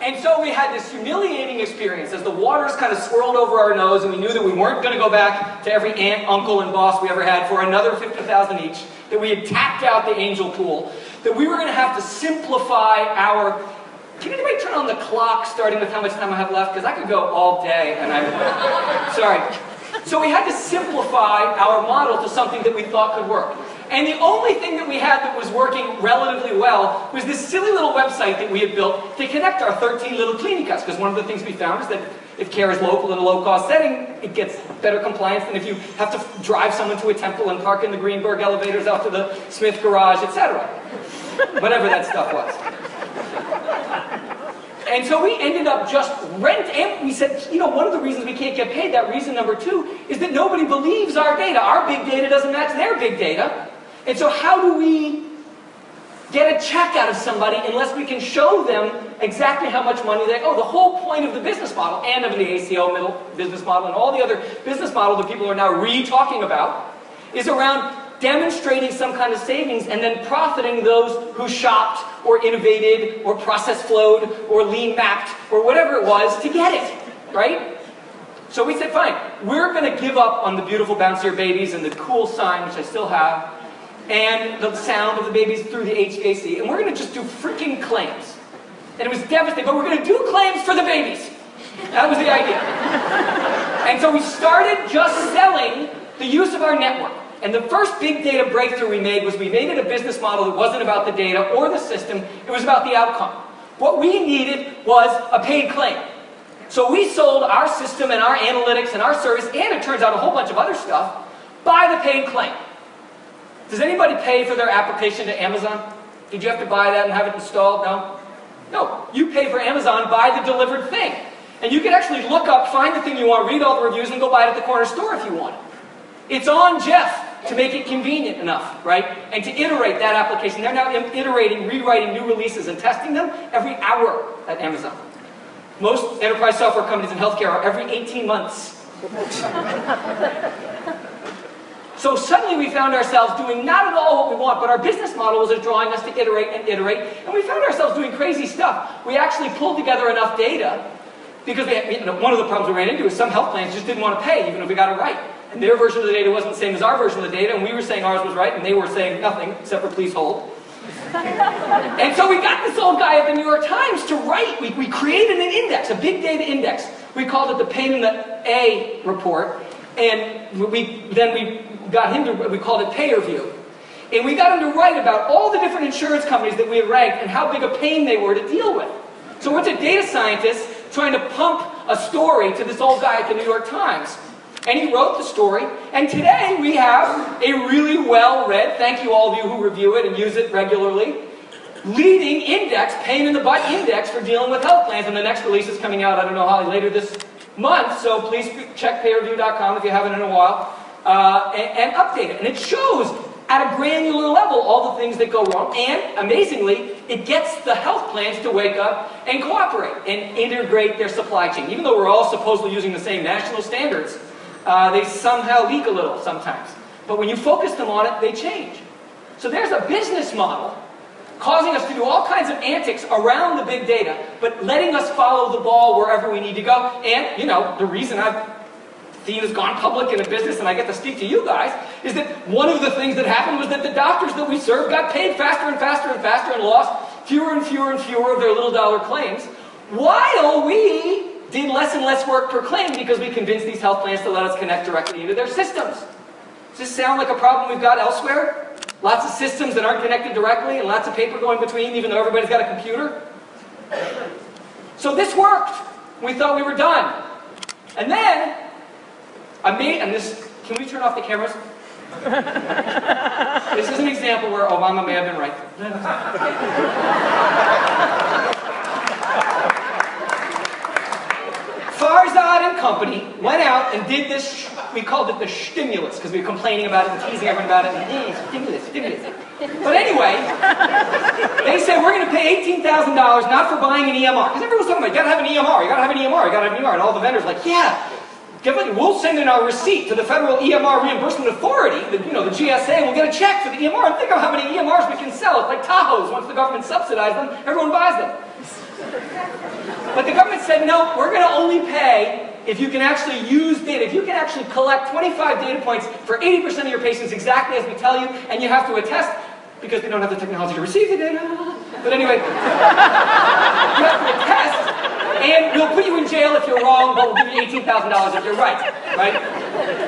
And so we had this humiliating experience as the waters kind of swirled over our nose, and we knew that we weren't going to go back to every aunt, uncle, and boss we ever had for another $50,000 each, that we had tapped out the angel pool, that we were going to have to simplify our... Can anybody turn on the clock starting with how much time I have left? Because I could go all day, and I'm... Sorry. So we had to simplify our model to something that we thought could work. And the only thing that we had that was working relatively well was this silly little website that we had built to connect our 13 little clinicas, because one of the things we found is that if care is local in a low-cost setting, it gets better compliance than if you have to drive someone to a temple and park in the Greenberg elevators out to the Smith garage, etc. Whatever that stuff was. And so we ended up just we said, you know, one of the reasons we can't get paid, that reason number two, is that nobody believes our data. Our big data doesn't match their big data. And so how do we get a check out of somebody unless we can show them exactly how much money they owe? The whole point of the business model and of the ACO middle business model and all the other business models that people are now re-talking about is around demonstrating some kind of savings and then profiting those who shopped or innovated or process flowed or lean mapped or whatever it was to get it, right? So we said, fine, we're going to give up on the beautiful bouncier babies and the cool sign, which I still have, and the sound of the babies through the HVAC, and we're going to just do freaking claims. And it was devastating, but we're going to do claims for the babies. That was the idea. And so we started just selling the use of our network. And the first big data breakthrough we made was we made it a business model that wasn't about the data or the system, it was about the outcome. What we needed was a paid claim. So we sold our system and our analytics and our service, and it turns out a whole bunch of other stuff, by the paid claim. Does anybody pay for their application to Amazon? Did you have to buy that and have it installed? No? No. You pay for Amazon by the delivered thing. And you can actually look up, find the thing you want, read all the reviews, and go buy it at the corner store if you want it. It's on Jeff to make it convenient enough, right? And to iterate that application. They're now iterating, rewriting new releases and testing them every hour at Amazon. Most enterprise software companies in healthcare are every 18 months. So suddenly we found ourselves doing not at all what we want, but our business model was drawing us to iterate, and we found ourselves doing crazy stuff. We actually pulled together enough data, because we had, you know, one of the problems we ran into is some health plans just didn't want to pay, even if we got it right. And their version of the data wasn't the same as our version of the data, and we were saying ours was right, and they were saying nothing, except for please hold. And so we got this old guy at the New York Times to write. We created an index, a big data index. We called it the Pain in the A report, and we called it PayerView. And we got him to write about all the different insurance companies that we had ranked and how big a pain they were to deal with. So we're a data scientist trying to pump a story to this old guy at the New York Times. And he wrote the story, and today we have a really well-read, thank you all of you who review it and use it regularly, leading index, pain in the butt index for dealing with health plans. And the next release is coming out, I don't know, Holly, later this month, so please check payerview.com if you haven't in a while. And update it. And it shows at a granular level all the things that go wrong, and amazingly, it gets the health plans to wake up and cooperate and integrate their supply chain. Even though we're all supposedly using the same national standards, they somehow leak a little sometimes. But when you focus them on it, they change. So there's a business model causing us to do all kinds of antics around the big data, but letting us follow the ball wherever we need to go. And, you know, the reason Dean has gone public in a business and I get to speak to you guys, is that one of the things that happened was that the doctors that we served got paid faster and faster and faster and lost fewer and fewer and fewer of their little dollar claims, while we did less and less work per claim because we convinced these health plans to let us connect directly into their systems. Does this sound like a problem we've got elsewhere? Lots of systems that aren't connected directly and lots of paper going between, even though everybody's got a computer? So this worked. We thought we were done. And then, can we turn off the cameras? This is an example where Obama may have been right. Farzad and company went out and did this, we called it the stimulus, because we were complaining about it and teasing everyone about it. Stimulus. But anyway, they said, we're going to pay $18,000 not for buying an EMR. Because everyone's talking about, you got to have an EMR, you got to have an EMR, you got to have an EMR. And all the vendors are like, yeah. We'll send in our receipt to the Federal EMR Reimbursement Authority, the GSA, and we'll get a check for the EMR. And think of how many EMRs we can sell. It's like Tahoes. Once the government subsidizes them, everyone buys them. But the government said, no, we're going to only pay if you can actually use data. If you can actually collect 25 data points for 80% of your patients exactly as we tell you, and you have to attest, because we don't have the technology to receive the data. But anyway, you have to attest, and we'll put you in jail if you're wrong, but we'll give you $18,000 if you're right, right?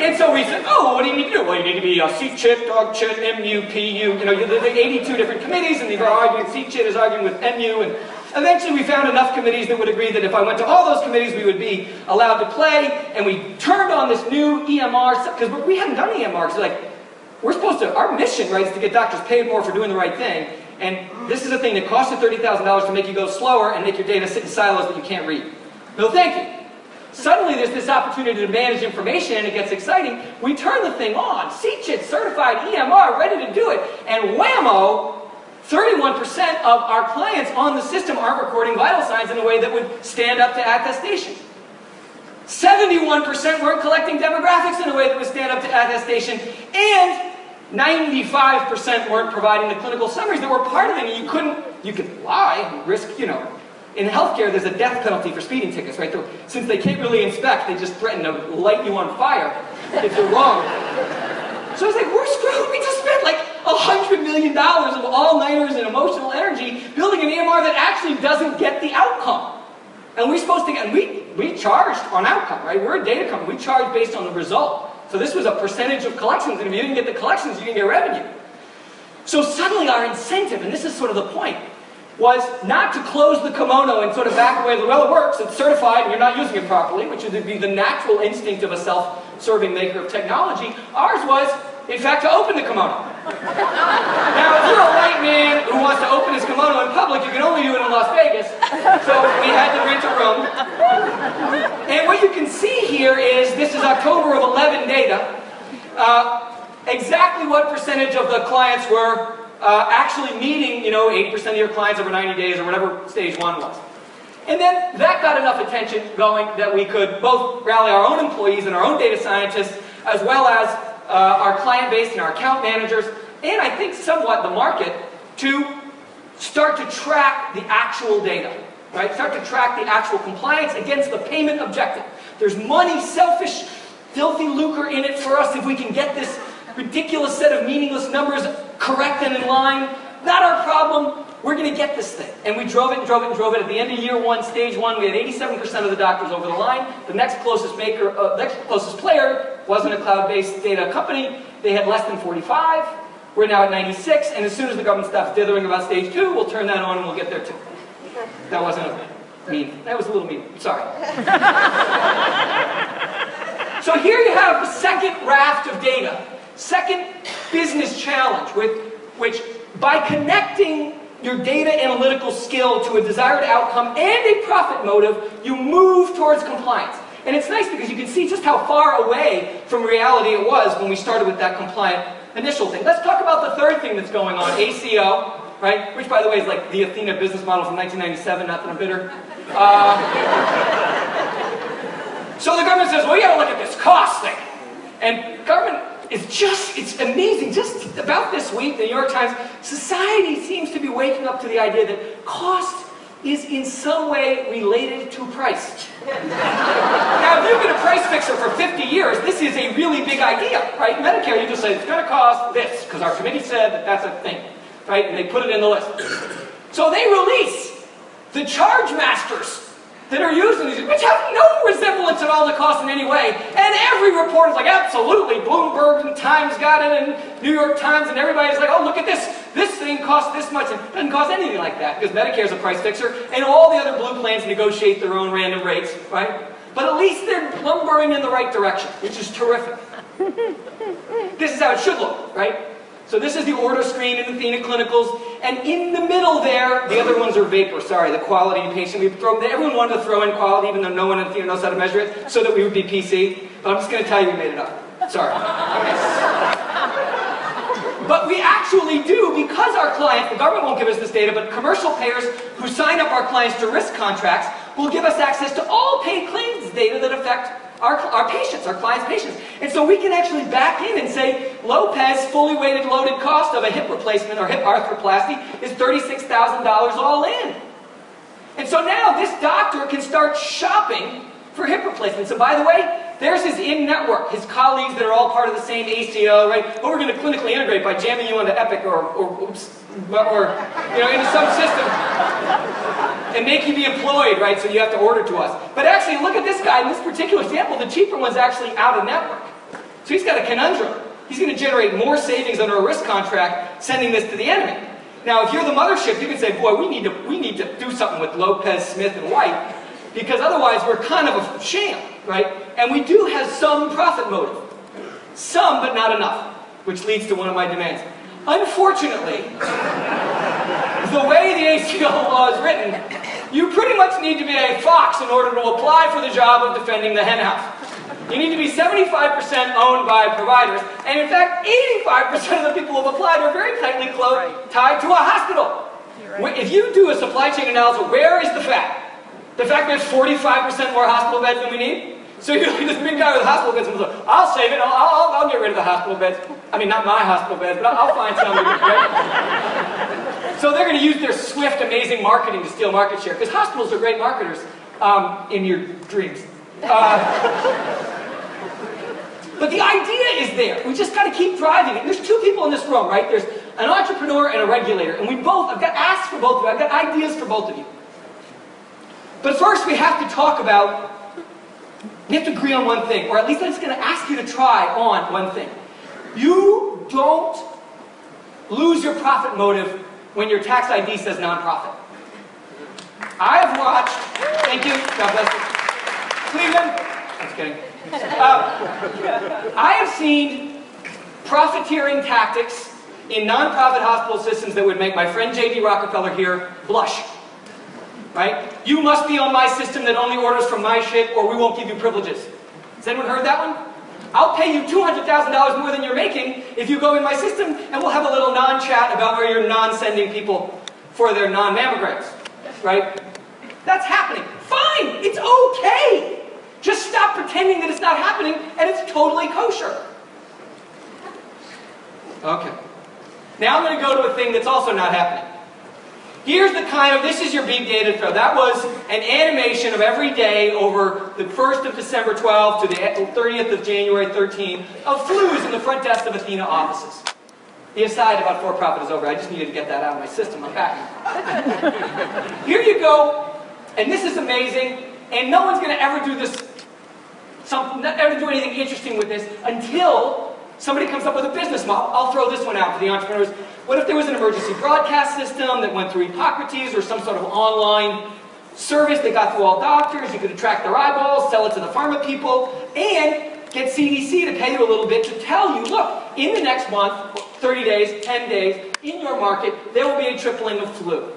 And so we said, oh, what do you need to do? Well, you need to be CCHIT, DOGCHIT, MU, PU, you know, there's 82 different committees, and they're arguing, CCHIT is arguing with MU, and eventually we found enough committees that would agree that if I went to all those committees, we would be allowed to play, and we turned on this new EMR, because we hadn't done EMR, so like, we're supposed to, our mission, right, is to get doctors paid more for doing the right thing, and this is a thing that costs you $30,000 to make you go slower and make your data sit in silos that you can't read. No thank you. Suddenly there's this opportunity to manage information and it gets exciting. We turn the thing on, CCHIT, certified EMR, ready to do it, and whammo, 31% of our clients on the system aren't recording vital signs in a way that would stand up to attestation. 71% weren't collecting demographics in a way that would stand up to attestation, and 95% weren't providing the clinical summaries that were part of them. You couldn't, you could lie and risk, you know. In healthcare, there's a death penalty for speeding tickets, right? Since they can't really inspect, they just threaten to light you on fire if you're wrong. So I was like, we're screwed. We just spent like $100 million of all-nighters and emotional energy building an EMR that actually doesn't get the outcome. And we're supposed to get, and we charged on outcome, right? We're a data company. We charge based on the result. So this was a percentage of collections, and if you didn't get the collections, you didn't get revenue. So suddenly our incentive, and this is sort of the point, was not to close the kimono and sort of back away, well, it works, it's certified, and you're not using it properly, which would be the natural instinct of a self-serving maker of technology. Ours was, in fact, to open the kimono. Now, if you're a white man who wants to open his kimono in public, you can only do it in Las Vegas, so we had to rent a room. And what you can see here is, this is October of 11 data, exactly what percentage of the clients were actually meeting, you know, 80% of your clients over 90 days or whatever stage one was. And then that got enough attention going that we could both rally our own employees and our own data scientists, as well as our client base and our account managers, and I think somewhat the market, to start to track the actual data, right? Start to track the actual compliance against the payment objective. There's money, selfish, filthy lucre in it for us if we can get this ridiculous set of meaningless numbers correct and in line. Not our problem. We're going to get this thing. And we drove it and drove it and drove it. At the end of year one, stage one, we had 87% of the doctors over the line. The next closest maker, next closest player wasn't a cloud-based data company. They had less than 45. We're now at 96. And as soon as the government stops dithering about stage two, we'll turn that on and we'll get there too. That wasn't a mean. That was a little mean. Sorry. So here you have the second raft of data, second business challenge, with which by connecting your data analytical skill to a desired outcome and a profit motive, you move towards compliance. And it's nice because you can see just how far away from reality it was when we started with that compliant initial thing. Let's talk about the third thing that's going on, ACO, right? Which, by the way, is like the Athena business model from 1997, not that I'm bitter. So the government says, well, you gotta look at this cost thing. And government, it's amazing. Just about this week, the New York Times, society seems to be waking up to the idea that cost is in some way related to price. Now, if you've been a price fixer for 50 years, this is a really big idea, right? Medicare, you just say, it's going to cost this, because our committee said that that's a thing, right? And they put it in the list. So they release the charge masters that are used in these, which have no resemblance at all to cost in any way. And every report is like, absolutely, Bloomberg and Times got it, and New York Times, and everybody's like, oh, look at this. This thing costs this much. It doesn't cost anything like that, because Medicare's a price fixer, and all the other blue plans negotiate their own random rates, right? But at least they're lumbering in the right direction, which is terrific. This is how it should look, right? So this is the order screen in Athena Clinicals, and in the middle there, the other ones are vapor, sorry, the quality and patient. Everyone wanted to throw in quality, even though no one in Athena knows how to measure it, so that we would be PC, but I'm just going to tell you we made it up. Sorry. Okay. But we actually do, because our clients, the government won't give us this data, but commercial payers who sign up our clients to risk contracts will give us access to all paid claims data that affect our patients, our clients' patients. And so we can actually back in and say, Lopez fully weighted loaded cost of a hip replacement or hip arthroplasty is $36,000 all in. And so now this doctor can start shopping for hip replacements. And by the way, there's his in-network, his colleagues that are all part of the same ACO, right? Who are going to clinically integrate by jamming you onto Epic or into some system. And make you be employed, right? So you have to order to us. But actually, look at this guy in this particular example. The cheaper one's actually out of network. So he's got a conundrum. He's going to generate more savings under a risk contract, sending this to the enemy. Now, if you're the mothership, you can say, boy, we need to do something with Lopez, Smith, and White, because otherwise we're kind of a sham, right? And we do have some profit motive. Some, but not enough, which leads to one of my demands. Unfortunately, the way the ACO law is written, you pretty much need to be a fox in order to apply for the job of defending the hen house. You need to be 75% owned by providers, and in fact, 85% of the people who have applied are very tightly tied to a hospital. Right. If you do a supply chain analysis, where is the fat? The fact there's 45% more hospital beds than we need? So you look at this big guy with hospital beds and like, I'll save it, I'll get rid of the hospital beds. I mean, not my hospital beds, but I'll find something. Right? So they're going to use their swift, amazing marketing to steal market share, because hospitals are great marketers in your dreams. But the idea is there. We just got to keep driving it. There's two people in this room, right? There's an entrepreneur and a regulator, and I've got asks for both of you. I've got ideas for both of you. But first, we have to talk about. You have to agree on one thing, or at least I'm just going to ask you to try on one thing. You don't lose your profit motive when your tax ID says nonprofit. I have watched, thank you, God bless you, Cleveland, I'm just kidding. I have seen profiteering tactics in nonprofit hospital systems that would make my friend J. D. Rockefeller here blush. Right? You must be on my system that only orders from my shit, or we won't give you privileges. Has anyone heard that one? I'll pay you $200,000 more than you're making if you go in my system, and we'll have a little non-chat about where you're non-sending people for their non-mammograms. Right? That's happening. Fine! It's okay! Just stop pretending that it's not happening, and it's totally kosher. Okay. Now I'm going to go to a thing that's also not happening. Here's the kind of, this is your big data throw. That was an animation of every day over the 1st of December 12 to the 30th of January 13 of flus in the front desk of Athena offices. The aside about for-profit is over. I just needed to get that out of my system. I'm back. Here you go. And this is amazing. And no one's going to ever do this, not ever do anything interesting with this until somebody comes up with a business model. I'll throw this one out to the entrepreneurs. What if there was an emergency broadcast system that went through Hippocrates or some sort of online service that got through all doctors? You could attract their eyeballs, sell it to the pharma people, and get CDC to pay you a little bit to tell you, look, in the next month, 30 days, 10 days, in your market, there will be a tripling of flu.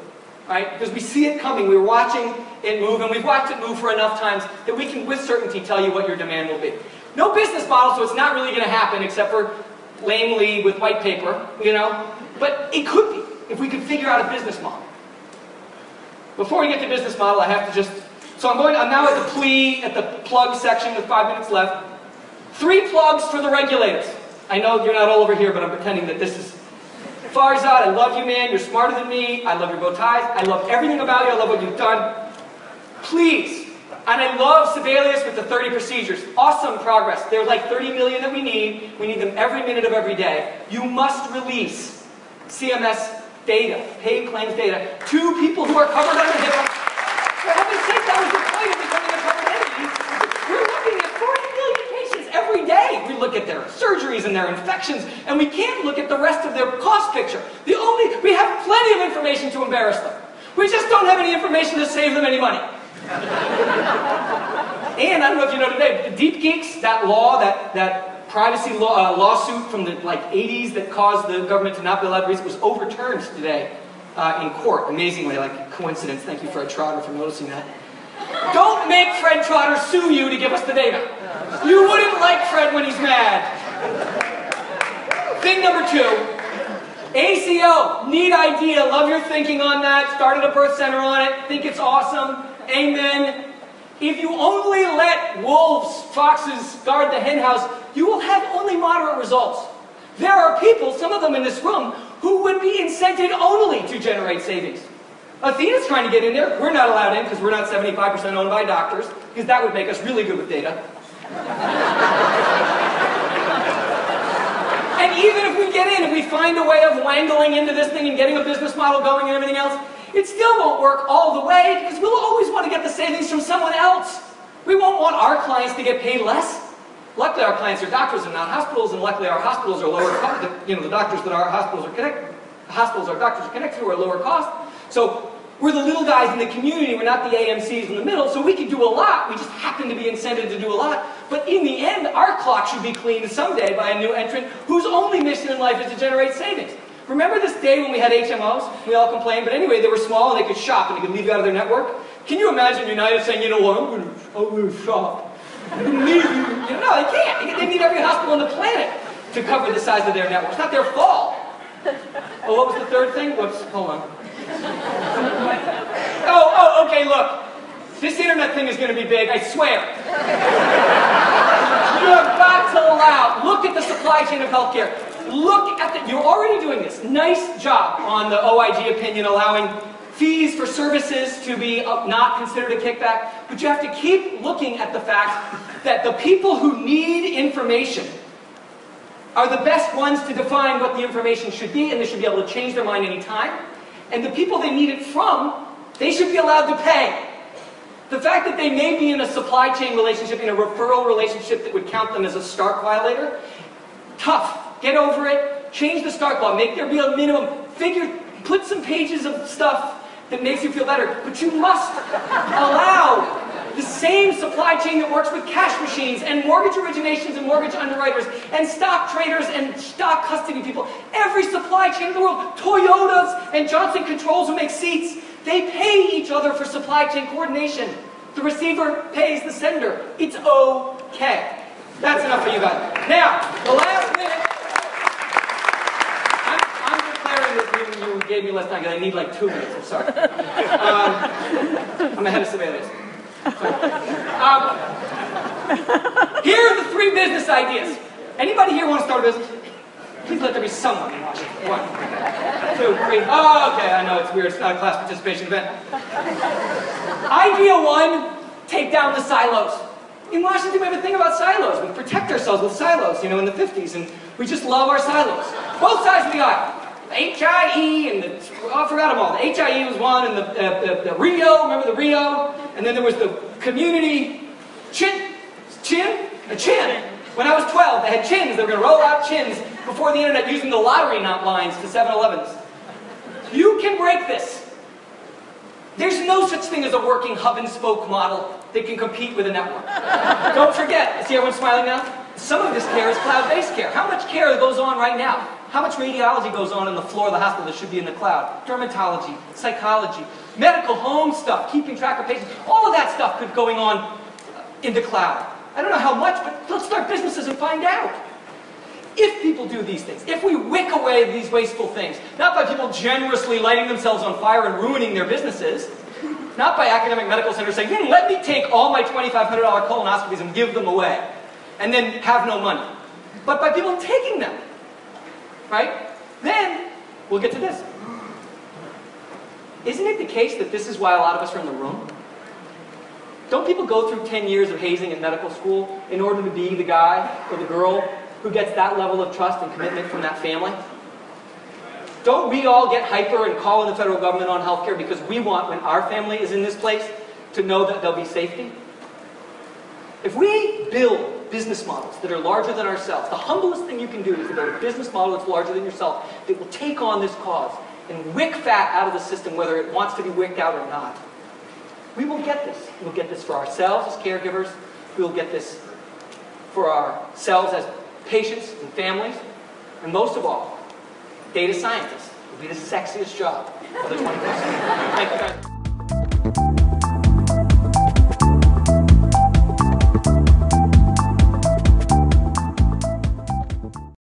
Right? Because we see it coming. We're watching it move, and we've watched it move for enough times that we can with certainty tell you what your demand will be. No business model, so it's not really going to happen except for lamely with white paper, you know? But it could be, if we could figure out a business model. Before we get to business model, I have to just, so I'm now at the plug section with 5 minutes left. 3 plugs for the regulators. I know you're not all over here, but I'm pretending that this is, Farzad, I love you, man, you're smarter than me, I love your bow ties, I love everything about you, I love what you've done. Please, and I love Sibelius with the 30 procedures. Awesome progress. There's like 30 million that we need. We need them every minute of every day. You must release CMS data, paid claims data, to people who are covered under HIPAA. For heaven's sake, that was the point of becoming a covered entity. We're looking at 40 million patients every day. We look at their surgeries and their infections, and we can't look at the rest of their cost picture. We have plenty of information to embarrass them. We just don't have any information to save them any money. And I don't know if you know today, but the deep geeks, that law, that privacy lawsuit from the like 80s that caused the government to not be allowed to research was overturned today in court. Amazingly, like coincidence. Thank you, Fred Trotter, for noticing that. Don't make Fred Trotter sue you to give us the data. You wouldn't like Fred when he's mad. Thing number 2, ACO, neat idea. Love your thinking on that. Started a birth center on it. Think it's awesome. Amen. If you only let wolves, foxes guard the hen house, you will have only moderate results. There are people, some of them in this room, who would be incented only to generate savings. Athena's trying to get in there. We're not allowed in because we're not 75% owned by doctors, because that would make us really good with data. And even if we get in, if we find a way of wangling into this thing and getting a business model going and everything else, it still won't work all the way, because we'll always want to get the savings from someone else. We won't want our clients to get paid less. Luckily, our clients are doctors and not hospitals, and luckily our hospitals are lower cost. You know, the doctors that our hospitals are connected, hospitals our doctors are connected to are lower cost. So we're the little guys in the community. We're not the AMCs in the middle. So we can do a lot. We just happen to be incented to do a lot. But in the end, our clock should be cleaned someday by a new entrant whose only mission in life is to generate savings. Remember this day when we had HMOs? We all complained, but anyway, they were small and they could shop and they could leave out of their network. Can you imagine United saying, you know what, I'm going to shop. No, they can't. They need every hospital on the planet to cover the size of their network. It's not their fault. Oh, what was the third thing? Whoops, hold on. Oh, okay, look. This internet thing is going to be big, I swear. You have got to allow, look at the supply chain of healthcare. Look at the, you're already doing this. Nice job on the OIG opinion allowing fees for services to be not considered a kickback, but you have to keep looking at the fact that the people who need information are the best ones to define what the information should be, and they should be able to change their mind any time. And the people they need it from, they should be allowed to pay. The fact that they may be in a supply chain relationship, in a referral relationship that would count them as a Stark violator, tough, get over it, change the Stark law, make there be a minimum, figure, put some pages of stuff that makes you feel better, but you must allow the same supply chain that works with cash machines and mortgage originations and mortgage underwriters and stock traders and stock custody people. Every supply chain in the world, Toyotas and Johnson Controls who make seats, they pay each other for supply chain coordination. The receiver pays the sender. It's okay. That's enough for you guys. Now, the last minute. You gave me less time because I need like 2 minutes. I'm sorry. I'm ahead of Sibelius. Here are the three business ideas. Anybody here want to start a business? Please let there be someone in watching. 1, 2, 3. Oh, okay. I know it's weird. It's not a class participation event. Idea one: take down the silos. In Washington, we have a thing about silos. We protect ourselves with silos. You know, in the 50s, and we just love our silos. Both sides of the aisle. HIE and the, oh, I forgot them all. The HIE was one, and the Rio, remember the Rio? And then there was the community chin. When I was 12, they had chins. They were going to roll out chins before the internet using the lottery knot lines to 7-Elevens. You can break this. There's no such thing as a working hub and spoke model that can compete with a network. Don't forget, see everyone smiling now? Some of this care is cloud-based care. How much care goes on right now? How much radiology goes on the floor of the hospital that should be in the cloud? Dermatology, psychology, medical home stuff, keeping track of patients. All of that stuff could be going on in the cloud. I don't know how much, but let's start businesses and find out. If people do these things, if we wick away these wasteful things, not by people generously lighting themselves on fire and ruining their businesses, not by academic medical centers saying, let me take all my $2,500 colonoscopies and give them away, and then have no money, but by people taking them. Right? Then we'll get to this. Isn't it the case that this is why a lot of us are in the room? Don't people go through 10 years of hazing in medical school in order to be the guy or the girl who gets that level of trust and commitment from that family? Don't we all get hyper and call on the federal government on healthcare because we want, when our family is in this place, to know that there'll be safety? If we build business models that are larger than ourselves. The humblest thing you can do is to build a business model that's larger than yourself that will take on this cause and wick fat out of the system whether it wants to be wicked out or not. We will get this. We'll get this for ourselves as caregivers. We'll get this for ourselves as patients and families. And most of all, data scientists will be the sexiest job of the 21st century. Thank you guys.